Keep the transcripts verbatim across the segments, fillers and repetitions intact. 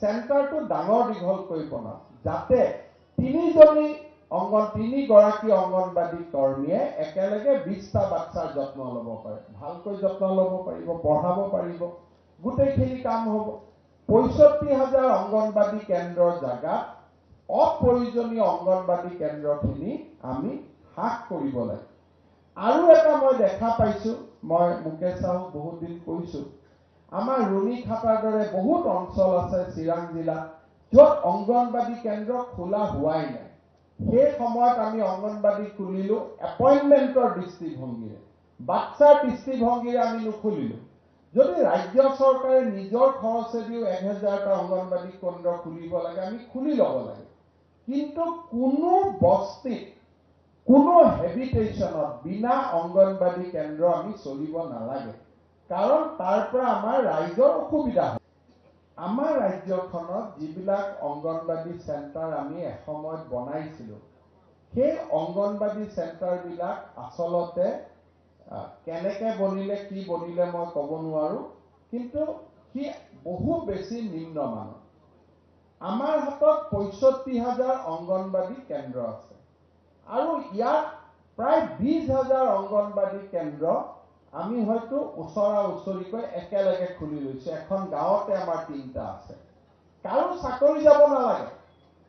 Centre तो डांगर दीघल करना जाते तीनिगराकी अंगनबाड़ी कर्मीये एकेलगे बीसटा बाच्चार जत्न लब पारे भालक जत्न लब पारिब पढ़ाब पारिब गोटेइखिनि काम हब। पयसठी हजार अंगनबाड़ी केंद्र जगह अप्रयोजनीय अंगनबाड़ी केंद्रखिनि आमि ह्रास करिब लागे। आरु एटा मैं देखा पाइछु, मैं मुकेश साहु बहुत दिन कइछु आमार रुमी थापादरे बहुत अंचल आछे चिरांग जिला जत अंगनबाड़ी केंद्र खोला हुआई नाइ। हे समयत आमि अंगनबाड़ी खुलिलो एपइन्टमेन्टर दृष्टिभंगीरे बाच्चार दृष्टिभंगीरे आमि नुखुलिलो। यदि राज्य सरकारे निजर खरचेदिओ एक हजारटा अंगनबाड़ी केंद्र खुलिब लागे आमि खुलि लब लागे, किन्तु कोनो बस्तित कोनो हेबिटेशनत बिना अंगनबाड़ी केंद्र आमि चलिब नालागे, कारण तार पर आमार राइजर असुविधा हय। आमार राज्यखनत जिबिलाक अंगनबाड़ी सेंटर आमि एसमयत बनाइछिलो, हे अंगनबाड़ी सेंटर बिलाक आसलते केनेके बनिले कि बनिले मैं कब नुवारो, किन्तु कि बहु बेसि निम्नमान। आमार हातत पयसठी हजार अंगनबाड़ी केंद्र आछे आरु यात प्राय बीस हजार अंगनबाड़ी केंद्र आमी होयतो उसरा उसरिके एकेलगे खुलि लैछे। एखन गाँवते आमार तीनटा आछे, कारो चाकरि जाब नालागे,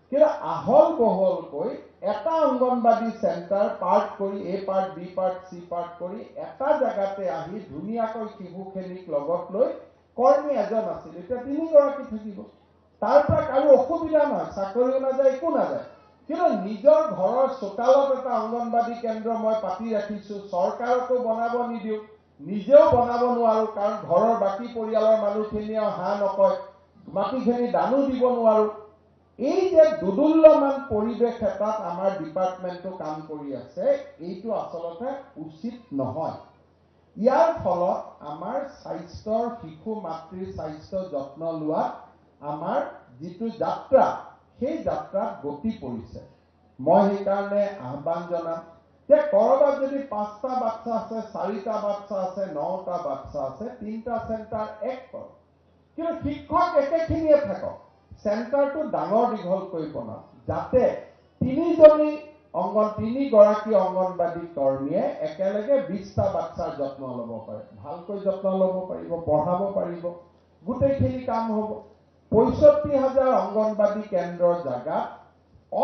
किन्तु आहल बहलकै एटा अंगनबाड़ी सेंटर पार्ट करि A part B part C part करि एटा जगाते आहि धुनियाकै शिशुखेलिक लगत लै कर्मी एजन आछिल। एटा तिनिगराकी থাকিব, तार পৰা कारो असुविधा নহয়, চাকৰিও নাযায় একো নাযায়, किन्तु निजर घर चोकालत एटा अंगनबाड़ी केंद्र मैं पाति राखिछु। सरकारको बनाब निदियो, निजेओ बनाब नुवारो, कारण घरर बाकी परियालर मानुखिनिये हा नकय, माटिखिनि दानो दिब नुवारो। एइ जे दुदुल्यमान परिवेश एटात आमार डिपार्टमेन्टो काम करि आछे, एइटो आसलते उचित নহয়। इयार फलत आमार स्वास्थ्यर शिशु मातृ स्वास्थ्य जत्न लोवा आमार जिटु यात्रा সেই যাত্ৰাত গতি পৰিছে। মই এই কাৰণে আহ্বান জনাম যে কৰবাত যদি পাঁচটা বাচ্চা আছে, চাৰিটা বাচ্চা আছে, নটা বাচ্চা আছে, তিনটা চেণ্টাৰ এক কৰক, কিন্তু শিক্ষক একেখিনিয়ে থাকক, চেণ্টাৰটো ডাঙৰ দীঘল কৰি বনাওক যাতে তিনিজনী অংগন তিনিগৰাকী অংগনবাদী কৰ্মীয়ে একেলগে বিশটা বাচ্চাৰ যত্ন ল'ব পাৰে, ভালকৈ যত্ন ল'ব পাৰিব, পঢ়াব পাৰিব, গোটেইখিনি কাম হ'ব। पयसठी हजार अंगनबाड़ी केंद्र जगह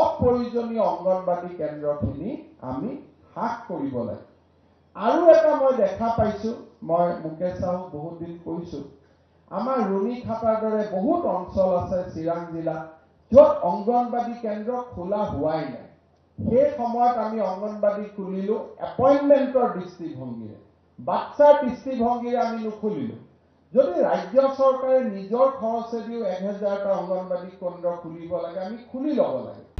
अप्रयोजनीय अंगनबाड़ी केंद्रखिनि आमि ह्रास करिब लागे। आरु एटा मैं देखा पाइछु, मैं मुकेश साहु बहुत दिन कइछु आमार रुमी थापादरे बहुत अंचल आछे चिरांग जिला जत अंगनबाड़ी केंद्र खोला हुआई नाइ। हे समयत आमि अंगनबाड़ी खुलिलो एपइन्टमेन्टर दृष्टिभंगीरे बाच्चार दृष्टिभंगीरे आमि नुखुलिलो। यदि राज्य सरकारे निजर खरचेदिओ एक हजारटा अंगनबाड़ी केंद्र खुलिब लागे आमि खुलि लब लागे,